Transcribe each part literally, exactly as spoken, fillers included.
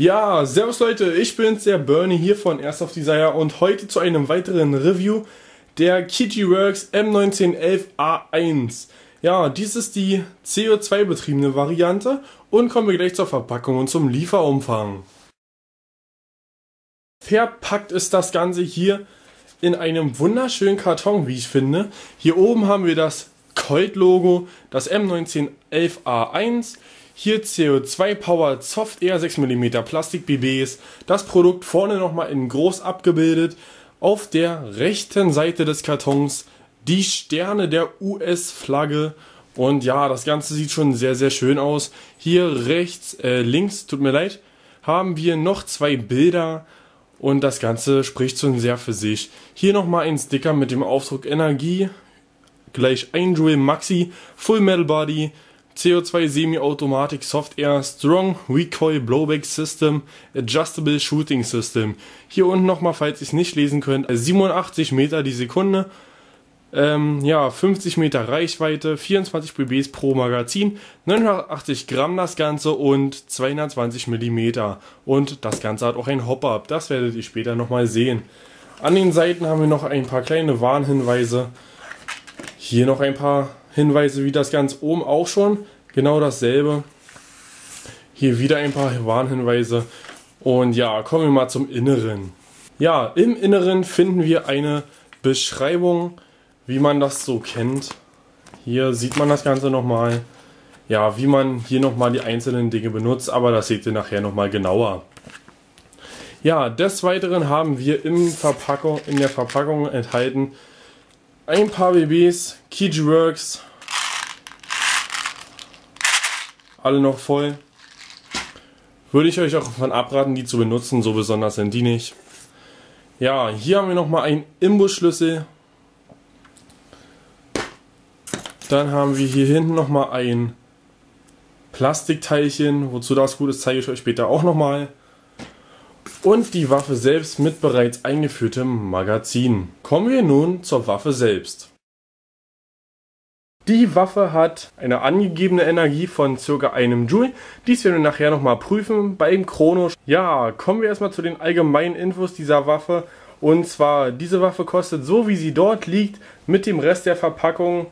Ja, servus Leute, ich bin's, der Burny hier von Airsoftdesire und heute zu einem weiteren Review der KJWorks M neunzehn elf A eins. Ja, dies ist die C O zwei betriebene Variante und kommen wir gleich zur Verpackung und zum Lieferumfang. Verpackt ist das Ganze hier in einem wunderschönen Karton, wie ich finde. Hier oben haben wir das Colt-Logo, das M neunzehn elf A eins, hier C O zwei Powered Software sechs Millimeter Plastik B Bs, das Produkt vorne nochmal in groß abgebildet, auf der rechten Seite des Kartons die Sterne der U S-Flagge und ja, das Ganze sieht schon sehr sehr schön aus. Hier rechts, äh, links, tut mir leid, haben wir noch zwei Bilder und das Ganze spricht schon sehr für sich. Hier nochmal ein Sticker mit dem Aufdruck Energie, gleich ein Joule Maxi, Full Metal Body, C O zwei Semi-Automatic Software, Strong Recoil Blowback System, Adjustable Shooting System. Hier unten nochmal, falls ihr es nicht lesen könnt, siebenundachtzig Meter die Sekunde, ähm, ja, fünfzig Meter Reichweite, vierundzwanzig B Bs pro Magazin, neunhundertachtzig Gramm das Ganze und zweihundertzwanzig Millimeter. Und das Ganze hat auch ein Hop-Up, das werdet ihr später nochmal sehen. An den Seiten haben wir noch ein paar kleine Warnhinweise. Hier noch ein paar Hinweise, wie das ganz oben auch schon, genau dasselbe. Hier wieder ein paar Warnhinweise und ja, kommen wir mal zum Inneren. Ja, im Inneren finden wir eine Beschreibung, wie man das so kennt. Hier sieht man das Ganze nochmal, ja, wie man hier nochmal die einzelnen Dinge benutzt, aber das seht ihr nachher nochmal genauer. Ja, des Weiteren haben wir im Verpackung, in der Verpackung enthalten ein paar B Bs, KJWorks, alle noch voll. Würde ich euch auch davon abraten, die zu benutzen, so besonders sind die nicht. Ja, hier haben wir nochmal einen Imbusschlüssel. Dann haben wir hier hinten nochmal ein Plastikteilchen, wozu das gut ist, zeige ich euch später auch nochmal. Und die Waffe selbst mit bereits eingeführtem Magazin. Kommen wir nun zur Waffe selbst. Die Waffe hat eine angegebene Energie von ca. einem Joule. Dies werden wir nachher nochmal prüfen beim Chrono. Ja, kommen wir erstmal zu den allgemeinen Infos dieser Waffe. Und zwar, diese Waffe kostet so wie sie dort liegt, mit dem Rest der Verpackung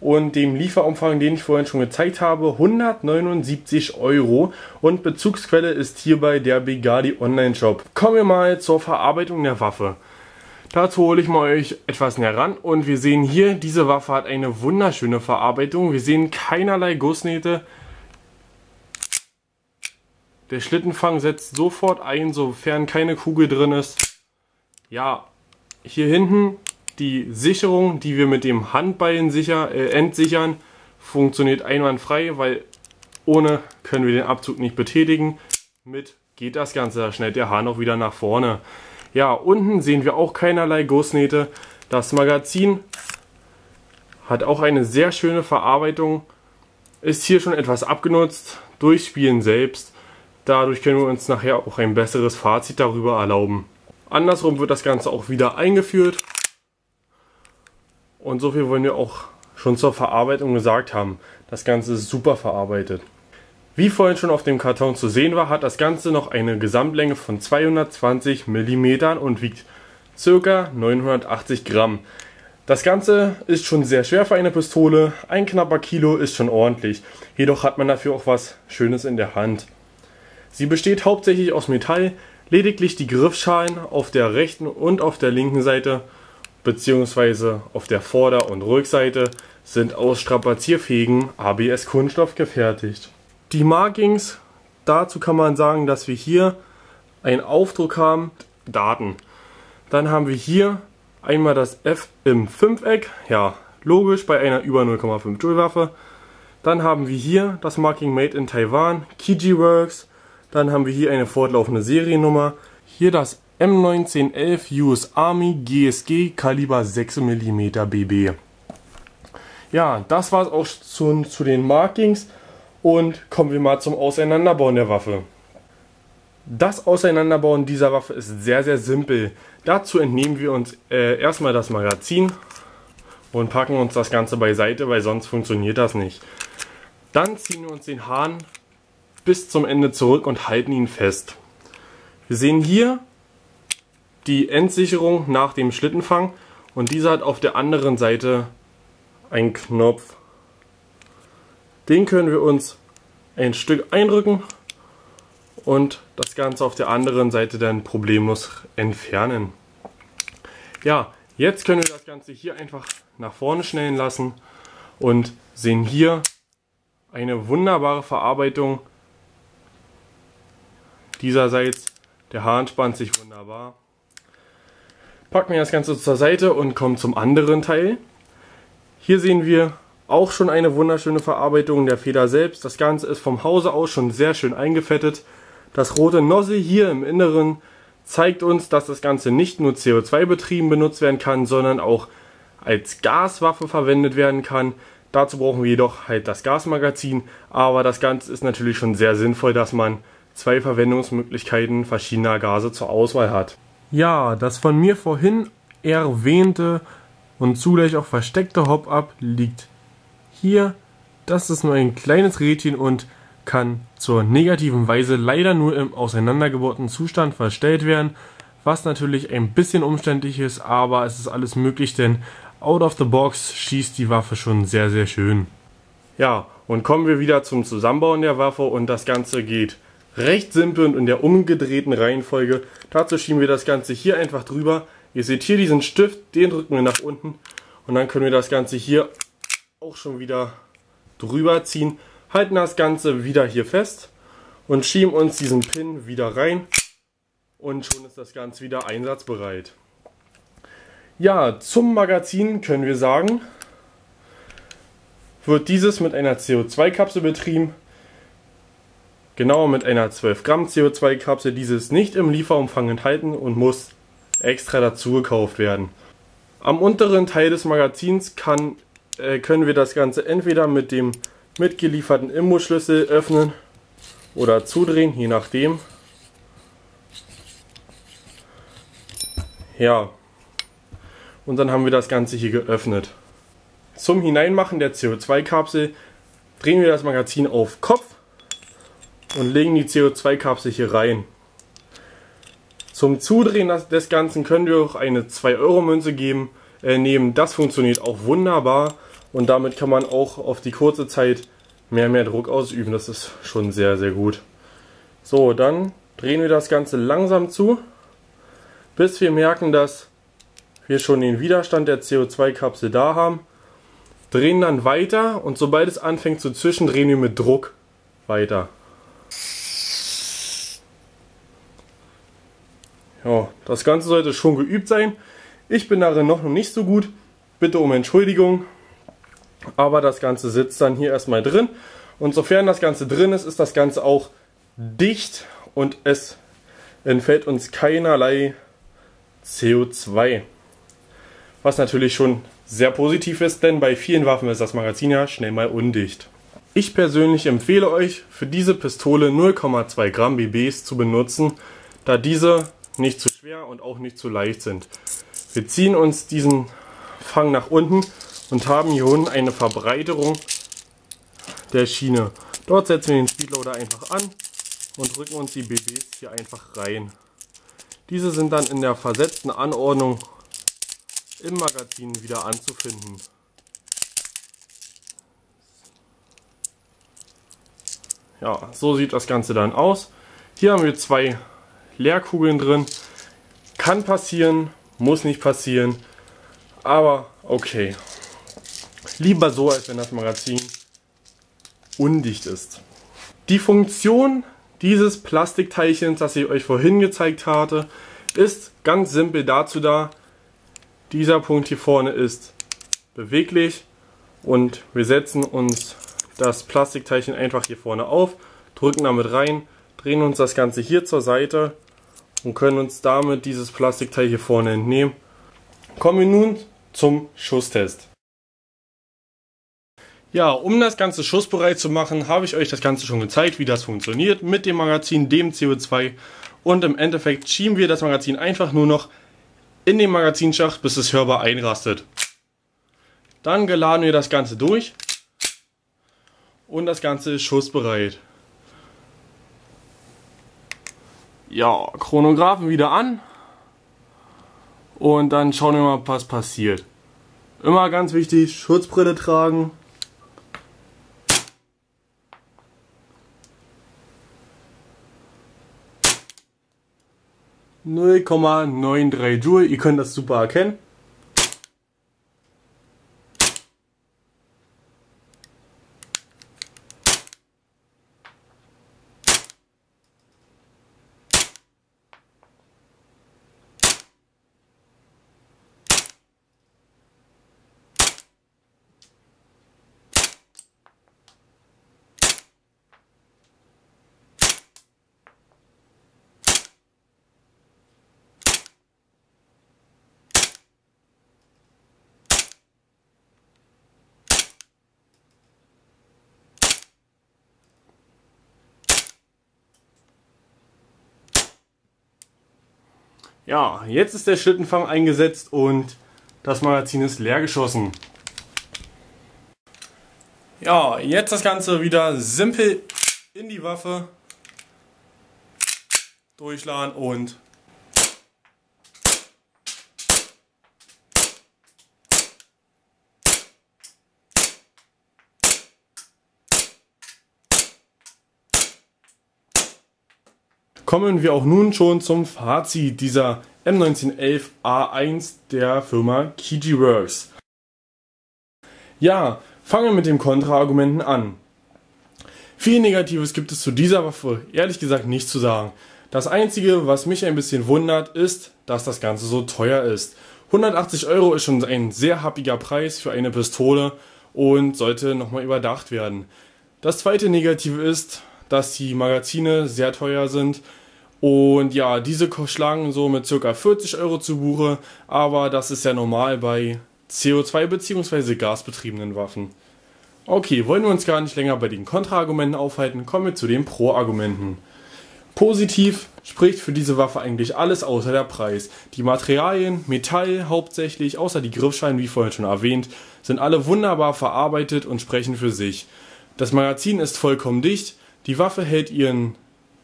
und dem Lieferumfang, den ich vorhin schon gezeigt habe, hundertneunundsiebzig Euro und Bezugsquelle ist hierbei der Begadi Online Shop. Kommen wir mal zur Verarbeitung der Waffe. Dazu hole ich mal euch etwas näher ran und wir sehen hier, diese Waffe hat eine wunderschöne Verarbeitung. Wir sehen keinerlei Gussnähte. Der Schlittenfang setzt sofort ein, sofern keine Kugel drin ist. Ja, hier hinten die Sicherung, die wir mit dem Handballen sicher, äh, entsichern, funktioniert einwandfrei, weil ohne können wir den Abzug nicht betätigen. Mit geht das Ganze, da schnellt der Hahn auch wieder nach vorne. Ja, unten sehen wir auch keinerlei Gussnähte. Das Magazin hat auch eine sehr schöne Verarbeitung, ist hier schon etwas abgenutzt durch Spielen selbst. Dadurch können wir uns nachher auch ein besseres Fazit darüber erlauben. Andersrum wird das Ganze auch wieder eingeführt. Und so viel wollen wir auch schon zur Verarbeitung gesagt haben. Das Ganze ist super verarbeitet. Wie vorhin schon auf dem Karton zu sehen war, hat das Ganze noch eine Gesamtlänge von zweihundertzwanzig Millimeter und wiegt ca. neunhundertachtzig Gramm. Das Ganze ist schon sehr schwer für eine Pistole. Ein knapper Kilo ist schon ordentlich. Jedoch hat man dafür auch was Schönes in der Hand. Sie besteht hauptsächlich aus Metall. Lediglich die Griffschalen auf der rechten und auf der linken Seite beziehungsweise auf der Vorder- und Rückseite sind aus strapazierfähigen A B S-Kunststoff gefertigt. Die Markings, dazu kann man sagen, dass wir hier einen Aufdruck haben, Daten. Dann haben wir hier einmal das F im Fünfeck, ja logisch bei einer über null Komma fünf Joule Waffe. Dann haben wir hier das Marking Made in Taiwan, KJWorks. Dann haben wir hier eine fortlaufende Seriennummer, hier das M neunzehn elf U S Army G S G Kaliber sechs Millimeter B B. Ja, das war es auch schon zu den Markings und kommen wir mal zum Auseinanderbauen der Waffe. Das Auseinanderbauen dieser Waffe ist sehr sehr simpel. Dazu entnehmen wir uns äh, erstmal das Magazin und packen uns das Ganze beiseite, weil sonst funktioniert das nicht. Dann ziehen wir uns den Hahn bis zum Ende zurück und halten ihn fest. Wir sehen hier die Endsicherung nach dem Schlittenfang und diese hat auf der anderen Seite einen Knopf. Den können wir uns ein Stück einrücken und das Ganze auf der anderen Seite dann problemlos entfernen. Ja, jetzt können wir das Ganze hier einfach nach vorne schnellen lassen und sehen hier eine wunderbare Verarbeitung. Dieserseits, der Hahn spannt sich wunderbar. Packen wir das Ganze zur Seite und kommen zum anderen Teil. Hier sehen wir auch schon eine wunderschöne Verarbeitung der Feder selbst. Das Ganze ist vom Hause aus schon sehr schön eingefettet. Das rote Nozzle hier im Inneren zeigt uns, dass das Ganze nicht nur C O zwei betrieben benutzt werden kann, sondern auch als Gaswaffe verwendet werden kann. Dazu brauchen wir jedoch halt das Gasmagazin, aber das Ganze ist natürlich schon sehr sinnvoll, dass man zwei Verwendungsmöglichkeiten verschiedener Gase zur Auswahl hat. Ja, das von mir vorhin erwähnte und zugleich auch versteckte Hop-Up liegt hier. Das ist nur ein kleines Rädchen und kann zur negativen Weise leider nur im auseinandergebohrten Zustand verstellt werden, was natürlich ein bisschen umständlich ist, aber es ist alles möglich, denn out of the box schießt die Waffe schon sehr, sehr schön. Ja, und kommen wir wieder zum Zusammenbauen der Waffe und das Ganze geht recht simpel und in der umgedrehten Reihenfolge. Dazu schieben wir das Ganze hier einfach drüber. Ihr seht hier diesen Stift, den drücken wir nach unten und dann können wir das Ganze hier auch schon wieder drüber ziehen. Halten das Ganze wieder hier fest und schieben uns diesen Pin wieder rein und schon ist das Ganze wieder einsatzbereit. Ja, zum Magazin können wir sagen, wird dieses mit einer C O zwei Kapsel betrieben. Genau, mit einer zwölf Gramm C O zwei Kapsel, diese ist nicht im Lieferumfang enthalten und muss extra dazu gekauft werden. Am unteren Teil des Magazins kann, äh, können wir das Ganze entweder mit dem mitgelieferten Imbusschlüssel öffnen oder zudrehen, je nachdem. Ja, und dann haben wir das Ganze hier geöffnet. Zum Hineinmachen der C O zwei Kapsel drehen wir das Magazin auf Kopf und legen die C O zwei Kapsel hier rein. Zum Zudrehen des Ganzen können wir auch eine zwei Euro Münze geben, äh, nehmen. Das funktioniert auch wunderbar und damit kann man auch auf die kurze Zeit mehr und mehr Druck ausüben. Das ist schon sehr, sehr gut. So, dann drehen wir das Ganze langsam zu, bis wir merken, dass wir schon den Widerstand der C O zwei Kapsel da haben. Drehen dann weiter und sobald es anfängt zu zischen, drehen wir mit Druck weiter. Ja, das Ganze sollte schon geübt sein. Ich bin darin noch nicht so gut. Bitte um Entschuldigung. Aber das Ganze sitzt dann hier erstmal drin. Und sofern das Ganze drin ist, ist das Ganze auch dicht. Und es entfällt uns keinerlei C O zwei. Was natürlich schon sehr positiv ist, denn bei vielen Waffen ist das Magazin ja schnell mal undicht. Ich persönlich empfehle euch, für diese Pistole null Komma zwei Gramm B Bs zu benutzen, da diese nicht zu schwer und auch nicht zu leicht sind. Wir ziehen uns diesen Fang nach unten und haben hier unten eine Verbreiterung der Schiene. Dort setzen wir den Speedloader einfach an und drücken uns die B Bs hier einfach rein. Diese sind dann in der versetzten Anordnung im Magazin wieder anzufinden. Ja, so sieht das Ganze dann aus. Hier haben wir zwei Leerkugeln drin. Kann passieren, muss nicht passieren, aber okay. Lieber so, als wenn das Magazin undicht ist. Die Funktion dieses Plastikteilchens, das ich euch vorhin gezeigt hatte, ist ganz simpel dazu da. Dieser Punkt hier vorne ist beweglich und wir setzen uns das Plastikteilchen einfach hier vorne auf, drücken damit rein, drehen uns das Ganze hier zur Seite und können uns damit dieses Plastikteil hier vorne entnehmen. Kommen wir nun zum Schusstest. Ja, um das Ganze schussbereit zu machen, habe ich euch das Ganze schon gezeigt, wie das funktioniert mit dem Magazin, dem C O zwei, und im Endeffekt schieben wir das Magazin einfach nur noch in den Magazinschacht, bis es hörbar einrastet. Dann geladen wir das Ganze durch und das Ganze ist schussbereit. ja, Chronographen wieder an und dann schauen wir mal, was passiert. Immer ganz wichtig, Schutzbrille tragen. null Komma neun drei Joule, ihr könnt das super erkennen. Ja, jetzt ist der Schlittenfang eingesetzt und das Magazin ist leer geschossen. Ja, jetzt das Ganze wieder simpel in die Waffe durchschlagen und kommen wir auch nun schon zum Fazit dieser M neunzehn elf A eins der Firma KJWorks. Ja, fangen wir mit den Kontraargumenten an. Viel Negatives gibt es zu dieser Waffe ehrlich gesagt nicht zu sagen. Das einzige, was mich ein bisschen wundert, ist, dass das Ganze so teuer ist. hundertachtzig Euro ist schon ein sehr happiger Preis für eine Pistole und sollte nochmal überdacht werden. Das zweite Negative ist, dass die Magazine sehr teuer sind und ja, diese schlagen so mit ca. vierzig Euro zu Buche, aber das ist ja normal bei C O zwei bzw. gasbetriebenen Waffen. Okay, wollen wir uns gar nicht länger bei den Kontraargumenten aufhalten, kommen wir zu den Pro-Argumenten. Positiv spricht für diese Waffe eigentlich alles außer der Preis. Die Materialien, Metall hauptsächlich, außer die Griffschalen wie vorhin schon erwähnt, sind alle wunderbar verarbeitet und sprechen für sich. Das Magazin ist vollkommen dicht. Die Waffe hält ihren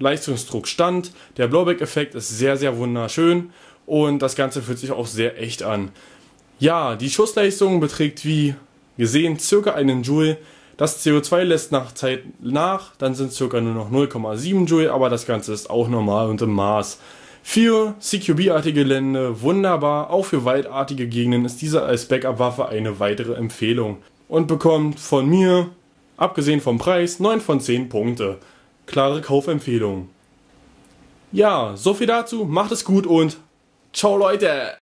Leistungsdruck stand, der Blowback-Effekt ist sehr, sehr wunderschön und das Ganze fühlt sich auch sehr echt an. Ja, die Schussleistung beträgt wie gesehen circa einen Joule, das C O zwei lässt nach Zeit nach, dann sind es circa nur noch null Komma sieben Joule, aber das Ganze ist auch normal und im Maß. Für C Q B-artige Gelände wunderbar, auch für waldartige Gegenden ist diese als Backup-Waffe eine weitere Empfehlung und bekommt von mir, abgesehen vom Preis, neun von zehn Punkte. Klare Kaufempfehlung. Ja, so viel dazu. Macht es gut und ciao Leute!